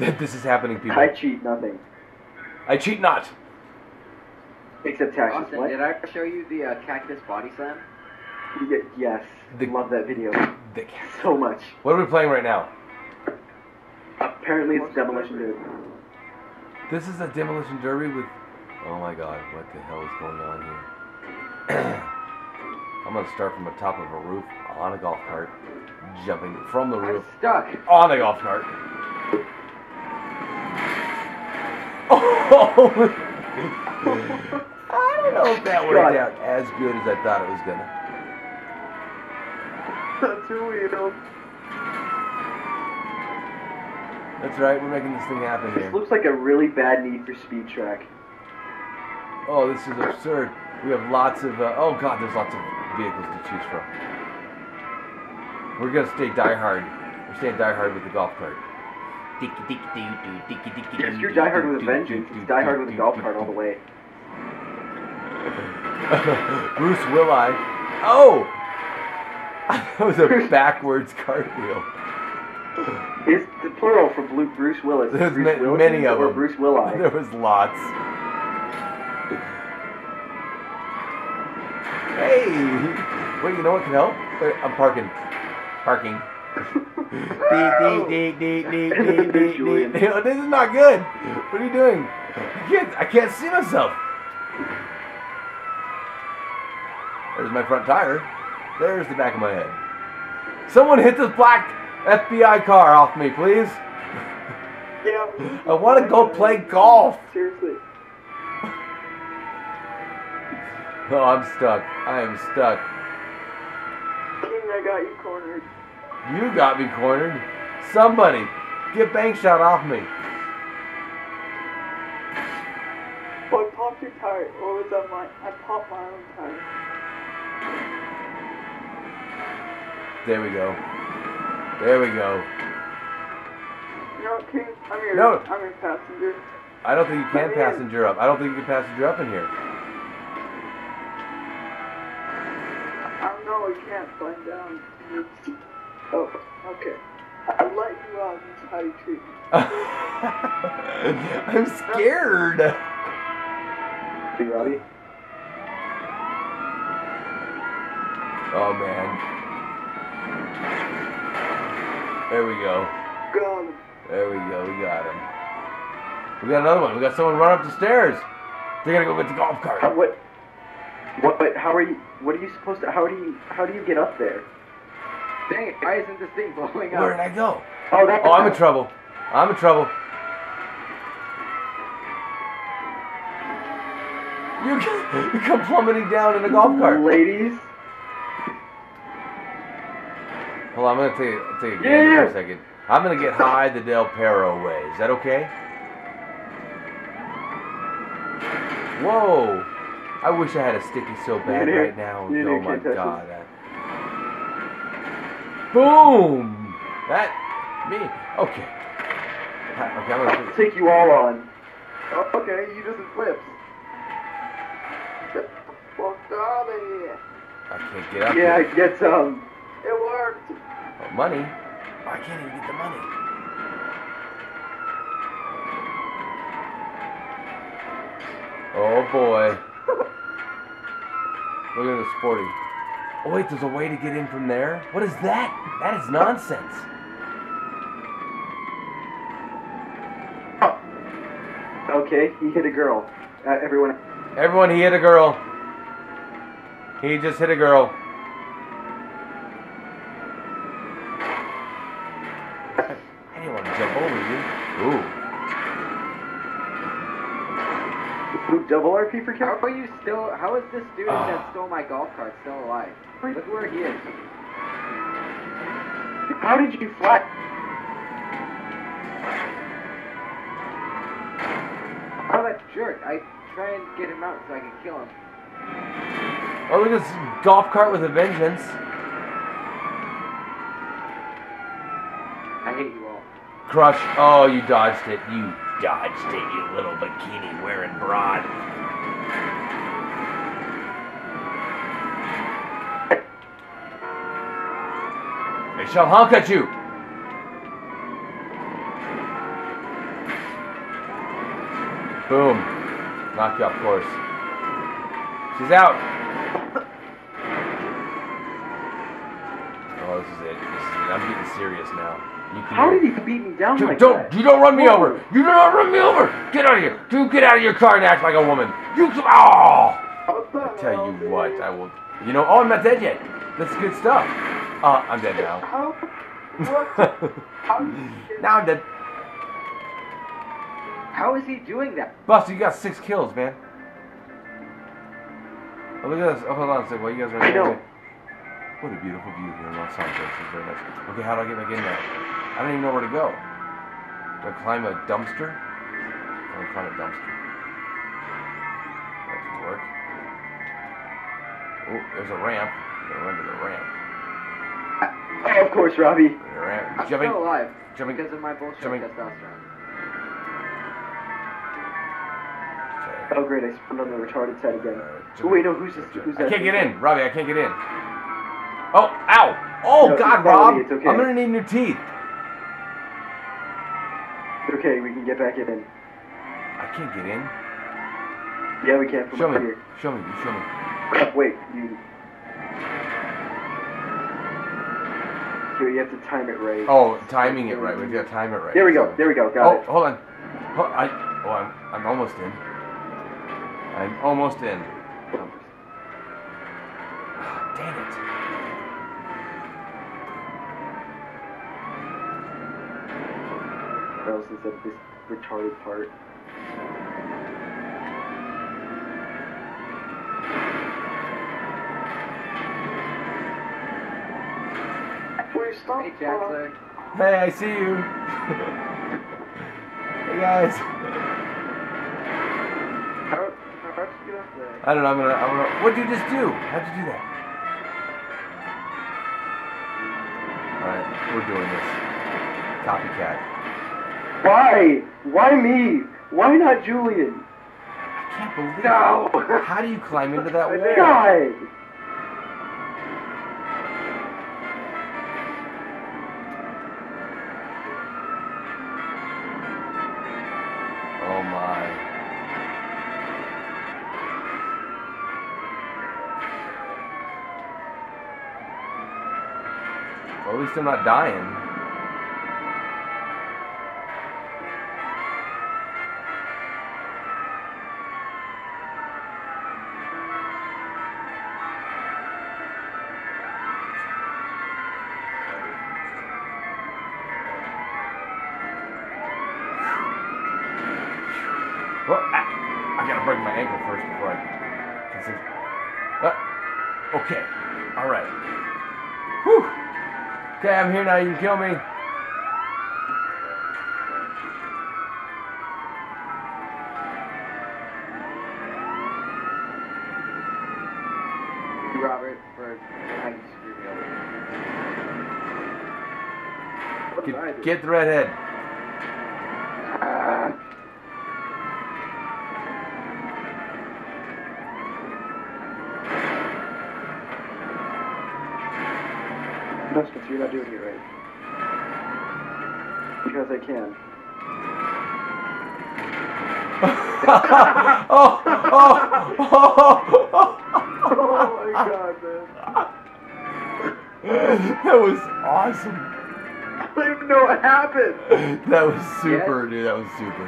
that this is happening, people. I cheat nothing. I cheat not. Except taxes. Austin, did I show you the cactus body slam? Yes. Love that video. So much. What are we playing right now? Apparently it's Demolition Derby. This is a Demolition Derby with... Oh my god, what the hell is going on here? I'm going to start from the top of a roof on a golf cart. Jumping from the roof. I'm stuck. On a golf cart. Oh! I don't know if that worked out as good as I thought it was gonna. That's right, we're making this thing happen here. This looks like a really bad Need for Speed track. Oh, this is absurd. We have lots of, oh god, there's lots of vehicles to choose from. We're gonna stay Die Hard. We're staying Die Hard with the golf cart. Yes, you're Die Hard with a Vengeance. It's Die Hard with a golf cart all the way. Bruce Willis. Oh! That was a backwards cartwheel. It's the plural for Bruce Willis. There's many of them. Bruce Willis. There was lots. Hey! Wait, you know what can help? Wait, I'm parking. Parking. This is not good. What are you doing? I can't see myself. There's my front tire. There's the back of my head. Someone hit this black FBI car off me, please. Yeah. I want to go play golf. Seriously. No, I'm stuck. I am stuck. King, I got you cornered. You got me cornered. Somebody, get bank shot off me. Well, I popped your tire. Or was that mine? I popped my own tire. There we go. There we go. You know what, King? I'm your passenger. I don't think you can passenger up. I don't think you can passenger up in here. I know I can't climb down. Oh, okay. I let you out. This is how you treat me. I'm scared. Hey, Robbie. Oh, man. There we go. Got him. There we go. We got him. We got another one. We got someone run up the stairs. They're gonna go get the golf cart. What? But how are you? What are you supposed to? How do you get up there? Dang it, why isn't this thing blowing up? Where did I go? Oh, I'm in trouble. I'm in trouble. You come plummeting down in a golf cart. Ladies. Hold on, I'm going to take a gander for a second. I'm going to get high the Del Perro way. Is that okay? Whoa. I wish I had a sticky so bad right now. Oh, my God. Boom! That... me. Okay. Okay, I'm gonna take you all on. Oh, okay, you just flips. Get the fuck out of here. I can't get up here. Yeah, get some. It worked. Oh, money? Oh, I can't even get the money. Oh, boy. Look at the sporty. Oh wait, there's a way to get in from there? What is that? That is nonsense. Oh. Okay, he hit a girl. Everyone, he hit a girl. He just hit a girl. I didn't want to jump over you. Ooh. Double RP for count? How is this dude that stole my golf cart still alive? Look where he is. How did you fly? Oh, that jerk. I try and get him out so I can kill him. Oh, look at this golf cart with a vengeance. I hate you all. Crush. Oh, you dodged it. You dodged it, you little bikini wearing broad. They shall honk at you! Boom. Knock you off course. She's out. Oh, this is it. I'm getting serious now. How did he beat me down like that? You don't run me over. You don't run me over. Get out of here. Dude, get out of your car and act like a woman. I tell you what, I will. You know, oh, I'm not dead yet. That's good stuff. I'm dead now. Now I'm dead. How is he doing that? Buster, you got 6 kills, man. Oh, look at this. Oh, hold on a second. Well, you guys are right away. What a beautiful view here in Los Angeles. It's very nice. Okay, how do I get back in there? I don't even know where to go. Do I climb a dumpster? I'm gonna climb a dumpster. That doesn't work. Oh, there's a ramp. I'm gonna run to the ramp. Oh, of course, Robbie. Ramp. I'm still alive. Jumping. Because of my bullshit testosterone. Oh great, I spawned on the retarded side again. Oh wait, no, who's that? I can't get in, Robbie, I can't get in. Oh, ow! Oh no, god, Rob! It's okay. I'm gonna need new teeth. It's okay, we can get back in. I can't get in? Yeah, we can. Show me, show me, show me. Wait, you... Here, you have to time it right. Oh, timing it right, we gotta time it right. There we go, there we go, got it. Oh, hold on. I'm almost in. I'm almost in. Oh, dang it. What else is up this retarded part? Hey, Jackson. Hey, I see you. Hey, guys. I don't know, I don't know. What did you just do? How'd you do that? Alright, we're doing this. Copycat. Why? Why me? Why not Julian? I can't believe it. How do you climb into that wall? God! Oh my. Well, at least I'm not dying. Well, I gotta break my ankle first before I can see. Okay. Alright. Whew. Okay, I'm here now, you can kill me. Robert, for trying to screw me over. Get the redhead. You're not doing it right. Because I can. Oh my god, man. That was awesome. I don't even know what happened. That was super, dude. That was super.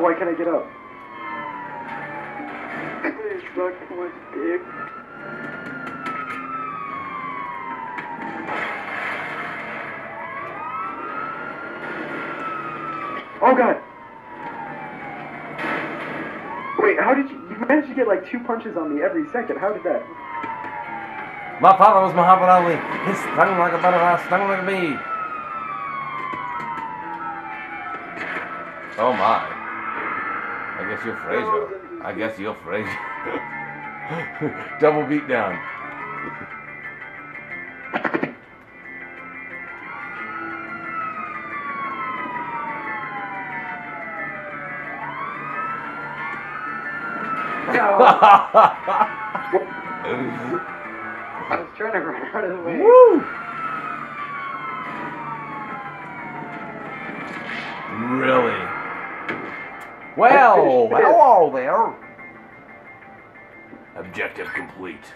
Why can't I get up? It's fucking my dick. Oh god! Wait, how did you managed to get like 2 punches on me every second? How did that? My father was Muhammad Ali. He stung like a butterfly, stung like a bee. Oh my. I guess you're Frasier. I guess you're Frasier. Double beat down. I was trying to run out of the way. Woo! Really? Well, hello there. Objective complete.